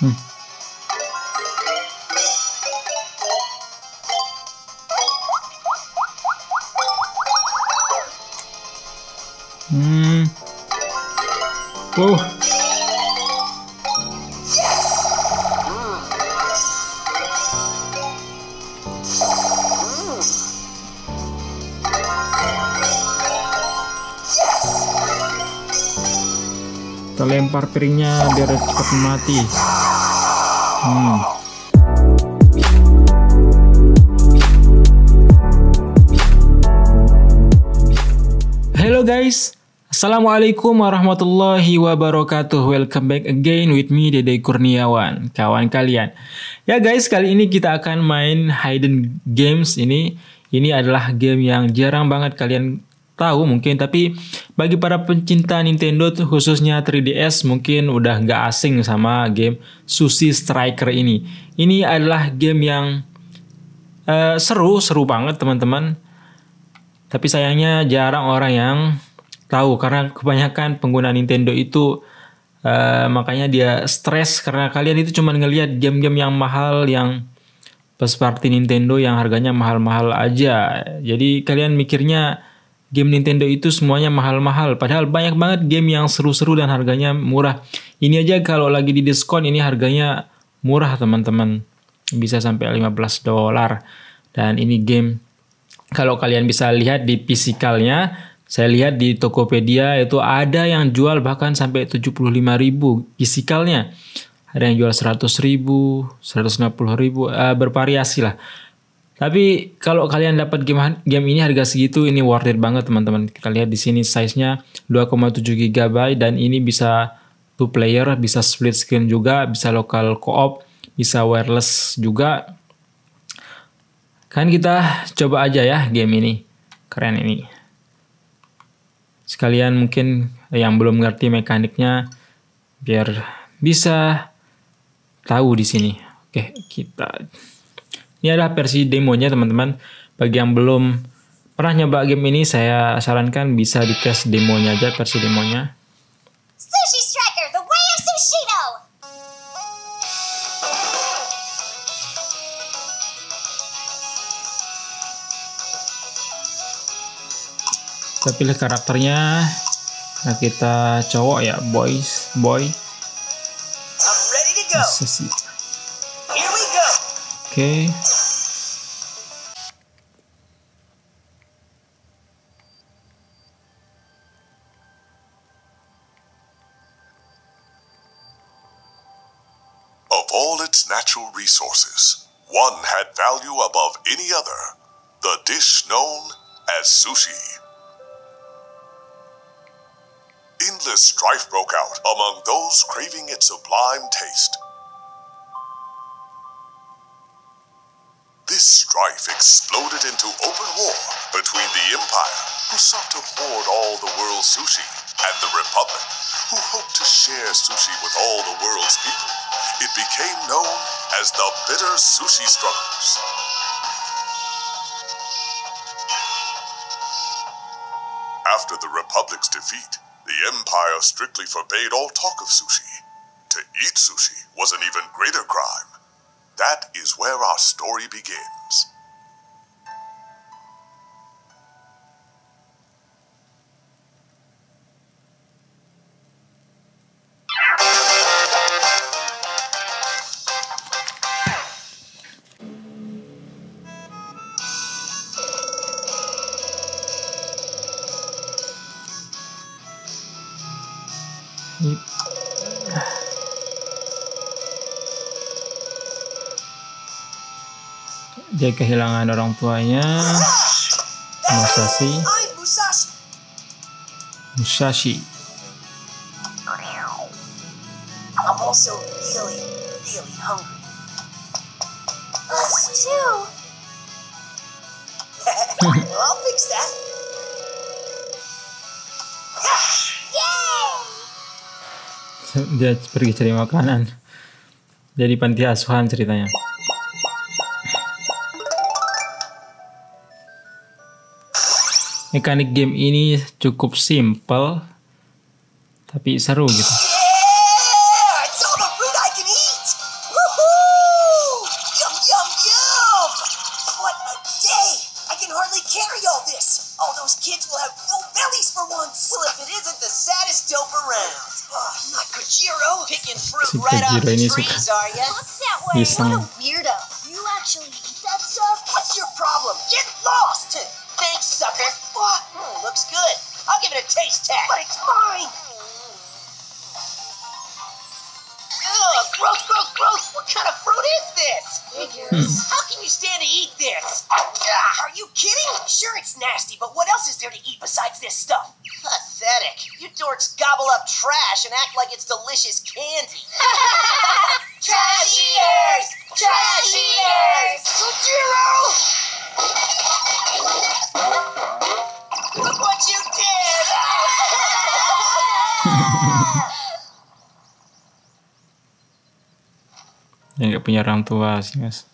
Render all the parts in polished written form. Wow. Kita lempar piringnya biar cepat mati. Hello guys, assalamualaikum warahmatullahi wabarakatuh. Welcome back again with me, Dede Kurniawan, kawan kalian. Ya guys, kali ini kita akan main hidden games ini. Ini adalah game yang jarang banget kalian tahu mungkin, tapi bagi para pencinta Nintendo khususnya 3DS mungkin udah nggak asing sama game Sushi Striker ini. Ini adalah game yang seru banget teman-teman. Tapi sayangnya jarang orang yang tahu karena kebanyakan pengguna Nintendo itu makanya dia stres karena kalian itu cuma ngelihat game-game yang mahal yang seperti Nintendo yang harganya mahal-mahal aja. Jadi kalian mikirnya game Nintendo itu semuanya mahal-mahal, padahal banyak banget game yang seru-seru dan harganya murah. Ini aja kalau lagi di diskon ini harganya murah teman-teman, bisa sampai $15. Dan ini game kalau kalian bisa lihat di fisikalnya, saya lihat di Tokopedia itu ada yang jual bahkan sampai 75.000 fisikalnya. Ada yang jual 100.000, 150.000, bervariasi lah. Tapi kalau kalian dapat game ini harga segitu, ini worth it banget teman-teman. Kita lihat di sini size-nya 2,7 GB dan ini bisa 2 player, bisa split screen juga, bisa lokal co-op, bisa wireless juga. Kan kita coba aja ya game ini. Keren ini. Sekalian mungkin yang belum ngerti mekaniknya biar bisa tahu di sini. Oke, kita ini adalah versi demonya teman-teman. Bagi yang belum pernah nyoba game ini, saya sarankan bisa dites demonya aja, versi demonya. Sushi Striker: The Way of Sushido. Kita pilih karakternya. Nah, kita cowok ya, boy. Oke. Of all its natural resources, one had value above any other, the dish known as sushi. Endless strife broke out among those craving its sublime taste. This strife exploded into open war between the Empire, who sought to hoard all the world's sushi, and the Republic, who hoped to share sushi with all the world's people. It became known as the bitter sushi struggles. After the Republic's defeat, the Empire strictly forbade all talk of sushi. To eat sushi was an even greater crime. That is where our story begins. Dia kehilangan orang tuanya, Musashi. I'm also really hungry. Us too. I'll fix that. Dia pergi cari makanan. Jadi panti asuhan ceritanya. Mekanik game ini cukup simple tapi seru gitu. Yeah, it's all the food I can eat. hardly carry all this. All those kids will have full bellies for once. Well, if it isn't the saddest dope around. Oh, not Kojiro. Picking fruit right off the trees, are ya? What's that way? What a weirdo. You actually eat that stuff? What's your problem? Get lost. Thanks, sucker. What? Mm, looks good. I'll give it a taste test. But it's mine. Ugh, gross, gross, gross. What kind of fruit is this? How can you stand to eat this? Are you kidding? Sure, it's nasty, but what else is there to eat besides this stuff? Pathetic. You dorks gobble up trash and act like it's delicious candy. Trash eaters! Trash eaters! Kojiro! Look what you did! Yang gak punya orang tua sih, guys.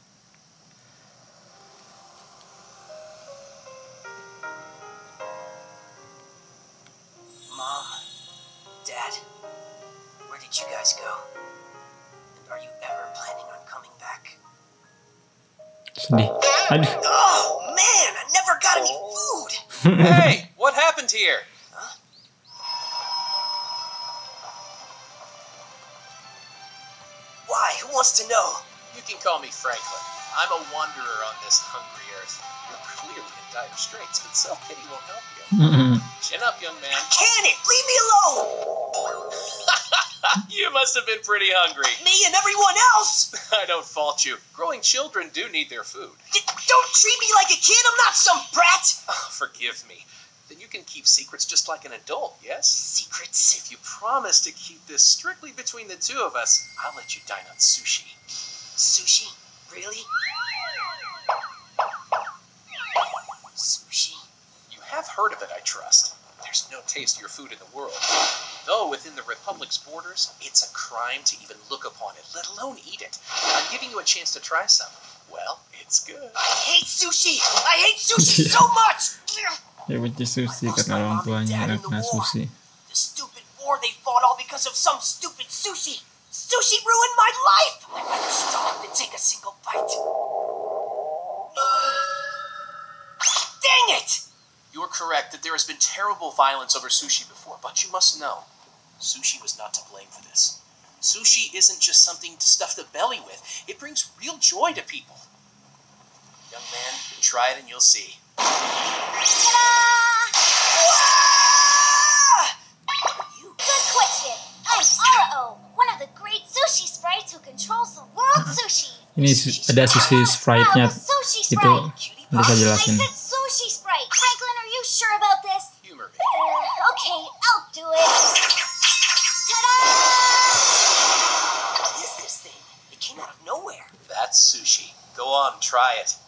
Mom, Dad, where did you guys go? And are you ever planning on coming back? Sedih. Aduh. Oh man, I never got any food. Hey, what happened here? Who wants to know? You can call me Franklin. I'm a wanderer on this hungry earth. You're clearly in dire straits, but self-pity won't help you. Chin up, young man. I can't! Leave me alone! You must have been pretty hungry. Me and everyone else! I don't fault you. Growing children do need their food. Don't treat me like a kid! I'm not some brat! Oh, forgive me. Then you can keep secrets just like an adult, yes? Secrets? If you promise to keep this strictly between the two of us, I'll let you dine on sushi. Sushi? Really? Sushi? You have heard of it, I trust. There's no tastier food in the world. Though within the Republic's borders, it's a crime to even look upon it, let alone eat it. I'm giving you a chance to try some. Well, it's good. I hate sushi! I hate sushi so much! Ya benci sushi karena orang tuanya kena sushi. The stupid war they fought all because of some stupid sushi. Sushi ruined my life. I'd rather starve than take a single bite. Dang it! You're correct that there has been terrible violence over sushi before, but you must know, sushi was not to blame for this. Sushi isn't just something to stuff the belly with. It brings real joy to people. Young man, try it and you'll see. Good question. I'm R.O, one of the great sushi sprites who controls the world sushi. Ini ada sushi sprite-nya. Itu bisa jelasin. Sushi Sprite. Franklin, are you sure about this? Humor. Okay, I'll do it. Ta-da! What is this thing? It came out of nowhere. That's sushi. Go on, try it.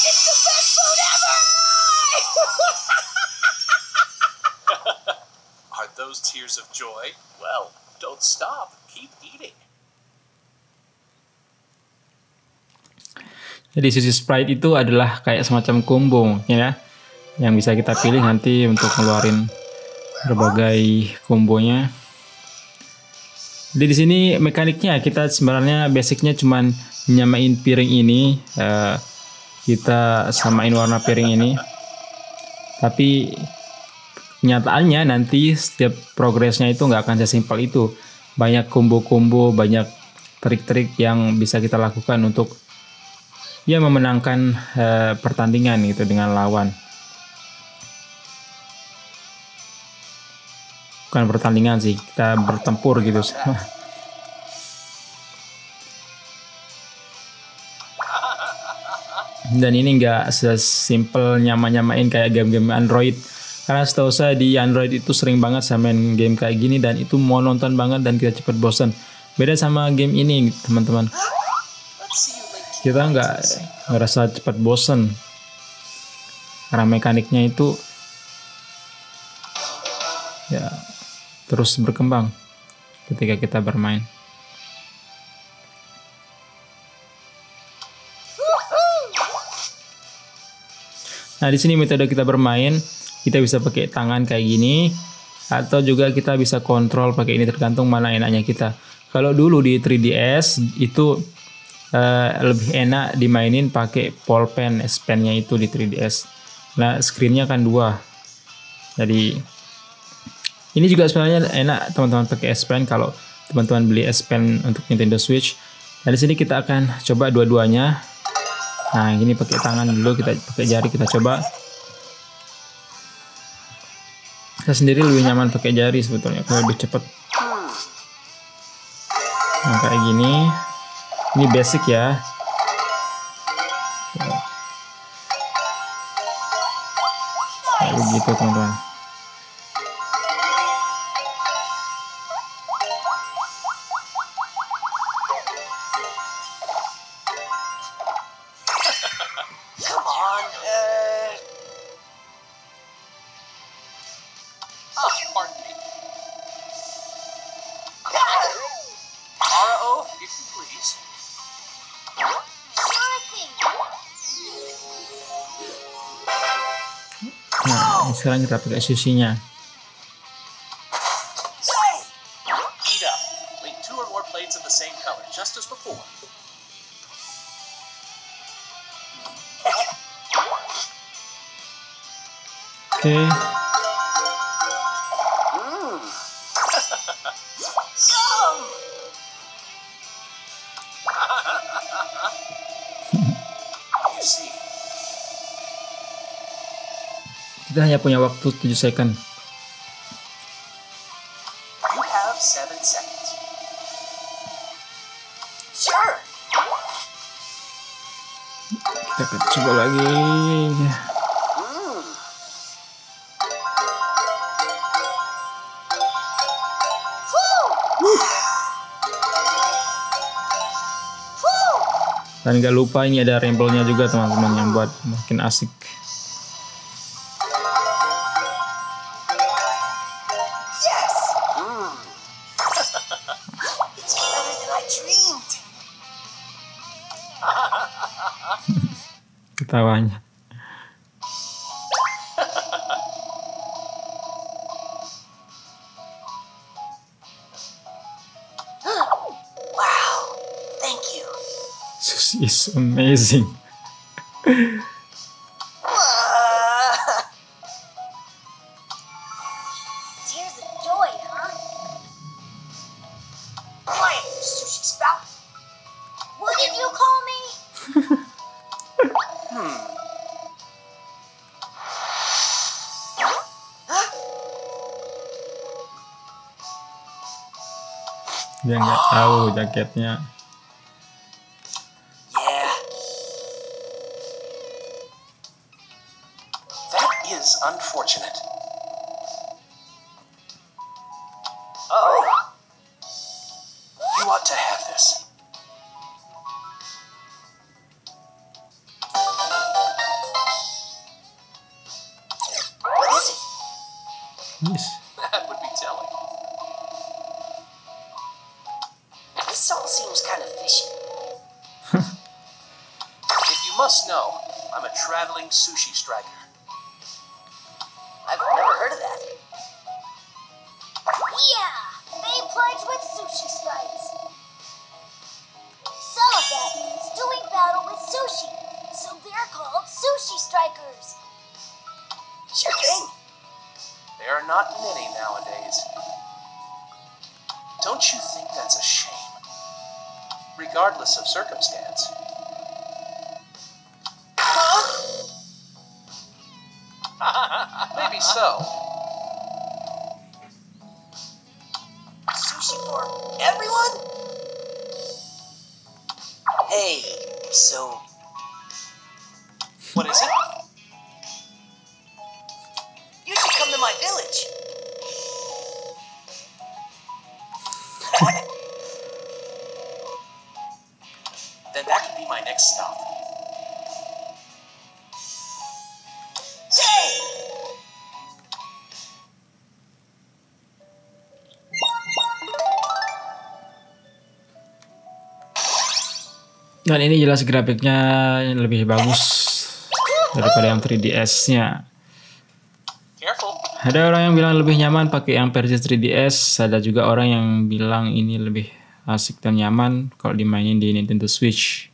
It's the best food ever! Are those tears of joy? Well, don't stop. Keep eating. Jadi sushi Sprite itu adalah kayak semacam combo, ya, yang bisa kita pilih nanti untuk ngeluarin berbagai kombonya. Jadi di sini mekaniknya kita sebenarnya basicnya cuman nyamain piring ini. Kita samain warna piring ini, tapi kenyataannya nanti setiap progresnya itu nggak akan sesimpel itu. Banyak combo-combo, banyak trik-trik yang bisa kita lakukan untuk ya memenangkan pertandingan gitu dengan lawan. Bukan pertandingan sih, kita bertempur gitu. Dan ini nggak sesimpel nyama-nyamain kayak game-game Android, karena setahu saya di Android itu sering banget saya main game kayak gini dan itu monoton banget dan kita cepet bosen. Beda sama game ini teman-teman, kita nggak ngerasa cepet bosen karena mekaniknya itu ya terus berkembang ketika kita bermain. Nah, di sini metode kita bermain, kita bisa pakai tangan kayak gini, atau juga kita bisa kontrol pakai ini, tergantung mana enaknya kita. Kalau dulu di 3DS itu lebih enak dimainin pakai polpen, S-pennya itu di 3DS. Nah, screen-nya kan dua. Jadi ini juga sebenarnya enak teman-teman pakai S-pen kalau teman-teman beli S-pen untuk Nintendo Switch. Nah, di sini kita akan coba dua-duanya. Nah, ini pakai tangan dulu, kita pakai jari, kita coba. Saya sendiri lebih nyaman pakai jari sebetulnya, kalau lebih cepat. Nah, kayak gini. Ini basic ya. Kayak begitu teman-teman. R.O., if you please. Nah, sekarang kita pakai sushinya. Eat up. Make 2 or more plates of the same color, just as before. Oke. Kita hanya punya waktu 7 second. You have 7 seconds. Sure. Kita coba lagi. Dan gak lupa ini ada ramble-nya juga teman-teman yang buat makin asik. Ketawanya. Wow, thank you. This is amazing. Tears of joy, huh? Quiet, sushi spout. What did you call me? Dia nggak tahu jaketnya. Yeah. That is unfortunate. Oh, you ought to have this. What is it? Yes. That would be telling. This all seems kind of fishy. If you must know, I'm a traveling sushi striker. I've never heard of that. Yeah, they pledge with sushi sprites. Some of that means doing battle with sushi, so they're called sushi strikers. Sure thing. There are not many nowadays. Don't you think that's a shame? Regardless of circumstance. Huh? Maybe so. Sushi for everyone? Hey, so what is it? You should come to my village. Stop. Yay! Dan ini jelas grafiknya lebih bagus. daripada yang 3DS-nya. Ada orang yang bilang lebih nyaman pakai yang versi 3DS, ada juga orang yang bilang ini lebih asik dan nyaman kalau dimainin di Nintendo Switch.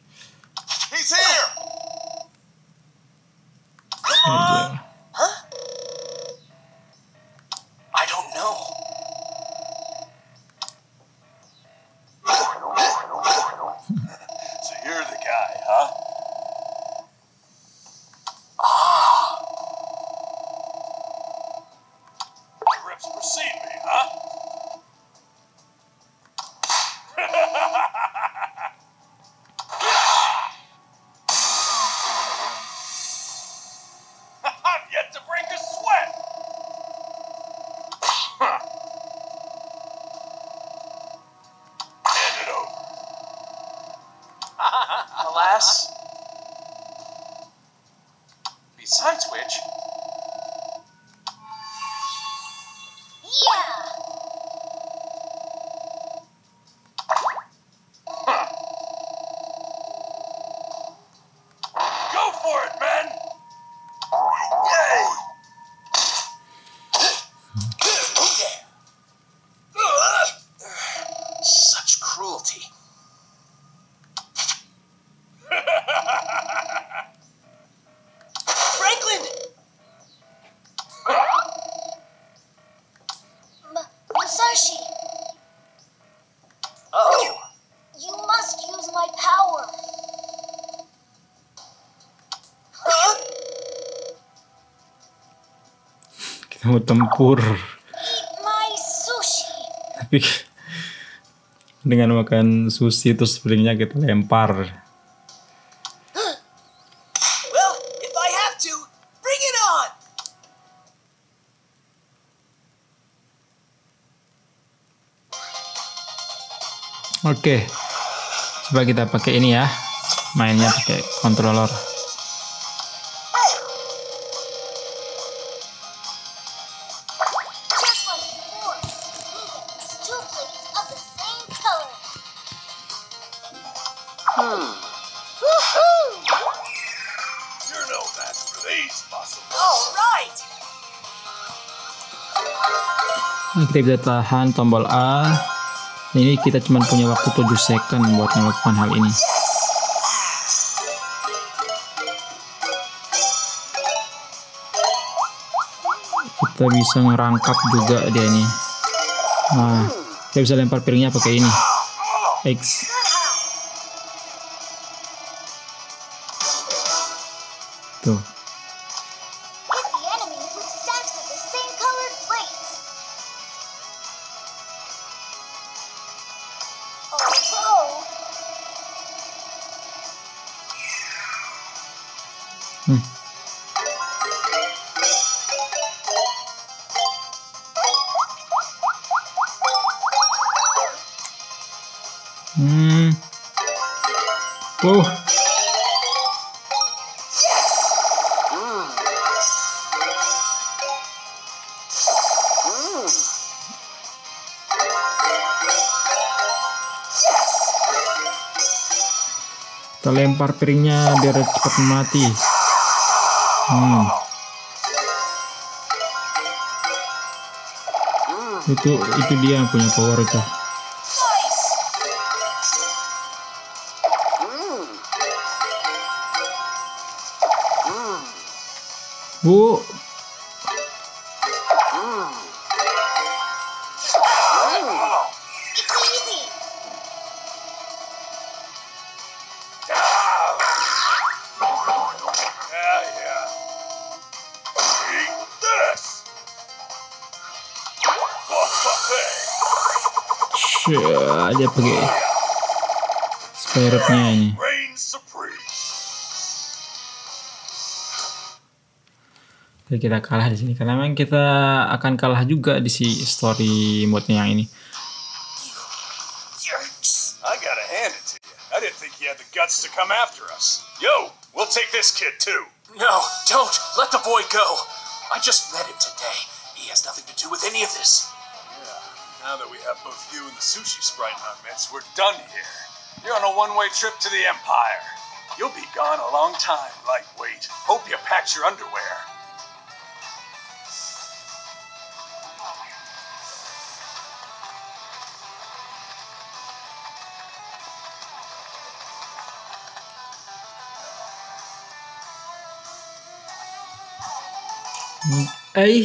Mau tempur tapi dengan makan sushi terus springnya kita lempar. Oke, coba kita pakai ini ya, mainnya pakai controller. Kita bisa tahan tombol A. Ini kita cuma punya waktu 7 second buat melakukan hal ini. Kita bisa ngerangkap juga dia ini. Nah, kita bisa lempar piringnya pakai ini. X. Tuh. Kita lempar piringnya biar cepat mati. Itu dia yang punya power itu. Bu. Dia pakai spiritnya ini. Jadi kita kalah di sini karena memang kita akan kalah juga di si story mode-nya yang ini. Now that we have both you and the sushi sprite on mitts, we're done here. You're on a one-way trip to the Empire. You'll be gone a long time, lightweight. Hope you packed your underwear.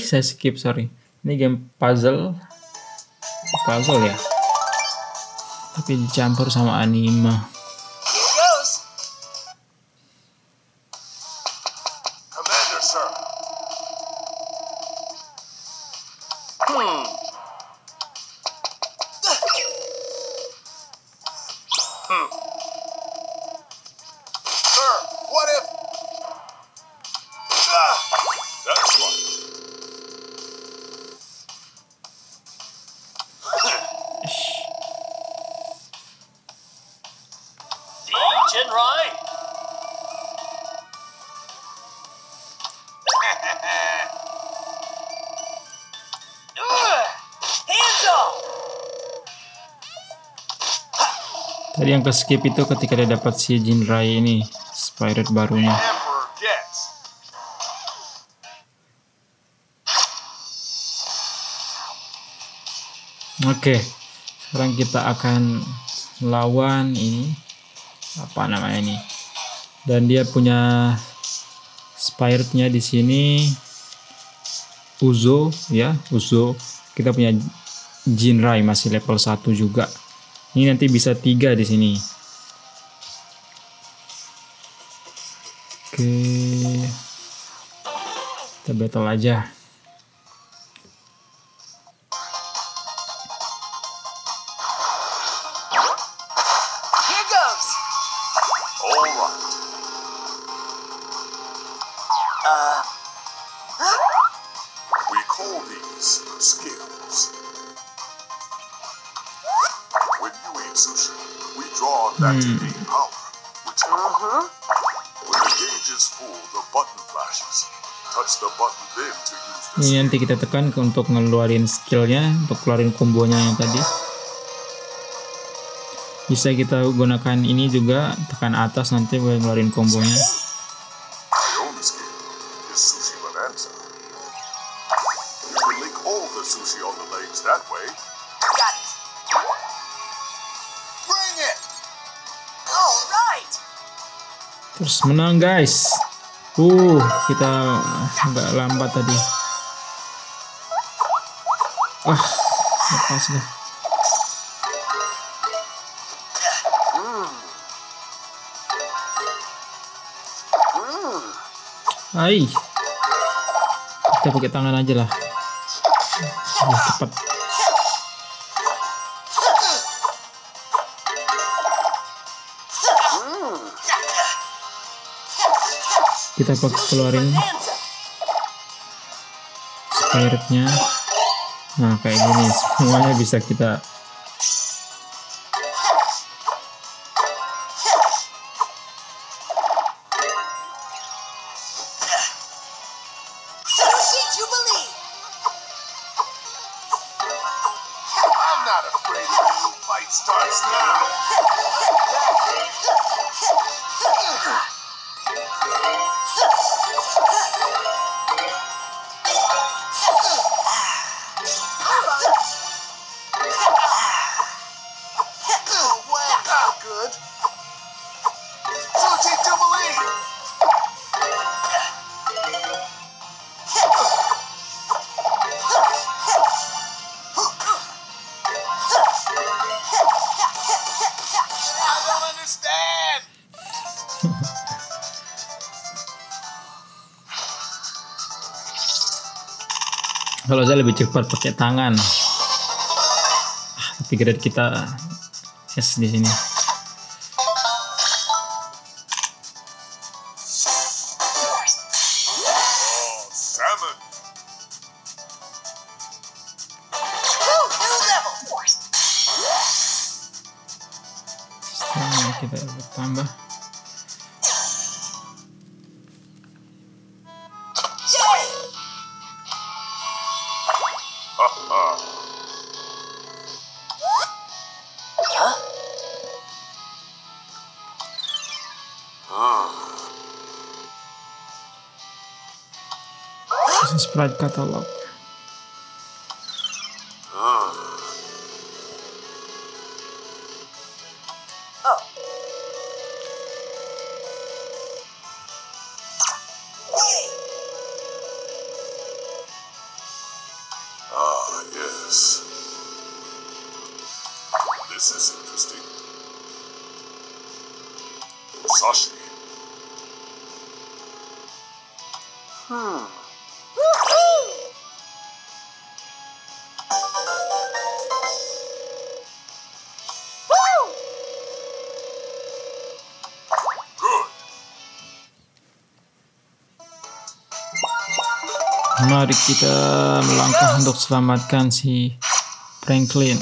Saya skip, sorry. Ini game puzzle ya, tapi dicampur sama anime. Commander, sir. Sir, what if? That's one. Jinrai. Tadi yang ke skip itu ketika dia dapat si Jinrai ini, spirit barunya. Oke, sekarang kita akan lawan ini. Apa namanya ini? Dan dia punya spiritnya di sini, Uzo ya, Uzo. Kita punya Jinrai masih level 1 juga. Ini nanti bisa 3 di sini. Oke. Kita battle aja. Ini nanti kita tekan untuk ngeluarin skillnya, untuk keluarin kombonya yang tadi. Bisa kita gunakan ini juga, tekan atas nanti buat ngeluarin kombonya. Terus menang guys. Kita agak lambat tadi. Lepas deh. Hai, kita pakai tangan aja lah. Cepat. Kita pakai keluarin spiritnya. Nah, kayak gini semuanya bisa kita kalau saya lebih cepat pakai tangan, tapi grade kita S di sini. Kita bertambah. Sprite Catalog. Mari kita melangkah untuk selamatkan si Franklin.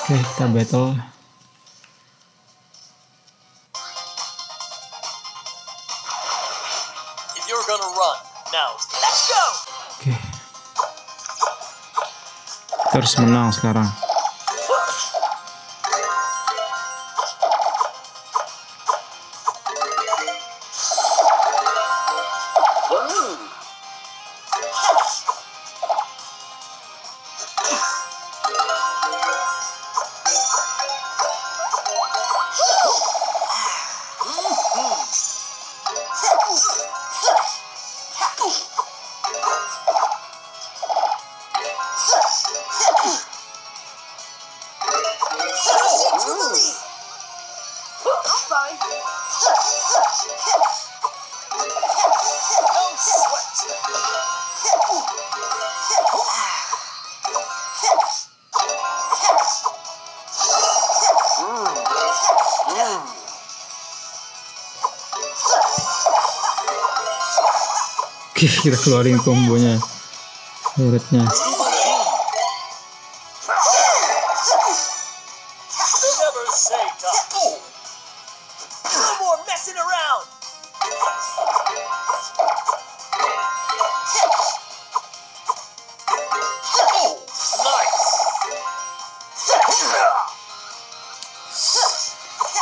Oke, kita battle. Oke. Kita harus menang sekarang. Kita keluarin kombonya, muridnya.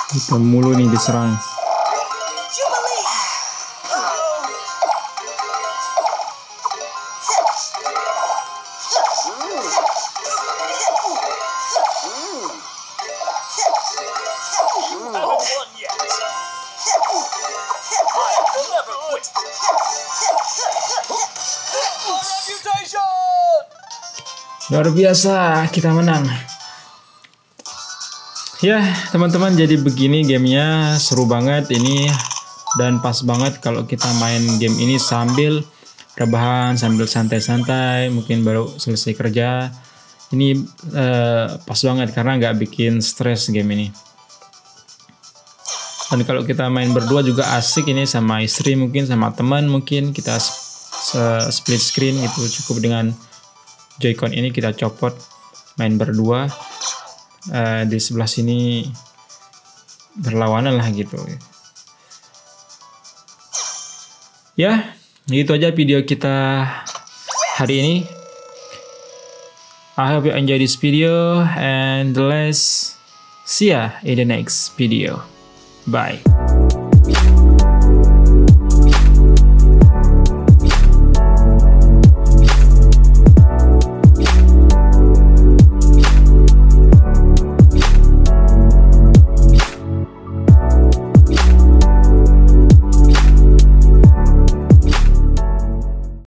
Kita mulu nih diserang. Luar biasa, kita menang. Ya teman-teman, jadi begini gamenya, seru banget ini. Dan pas banget kalau kita main game ini sambil rebahan, sambil santai-santai, mungkin baru selesai kerja. Ini pas banget karena nggak bikin stres game ini. Dan kalau kita main berdua juga asik ini, sama istri mungkin, sama teman mungkin. Kita split screen gitu, cukup dengan Joy-Con ini kita copot, main berdua. Di sebelah sini berlawanan lah gitu. Ya, gitu aja video kita hari ini. I hope you enjoy this video and let's see ya in the next video. Bye.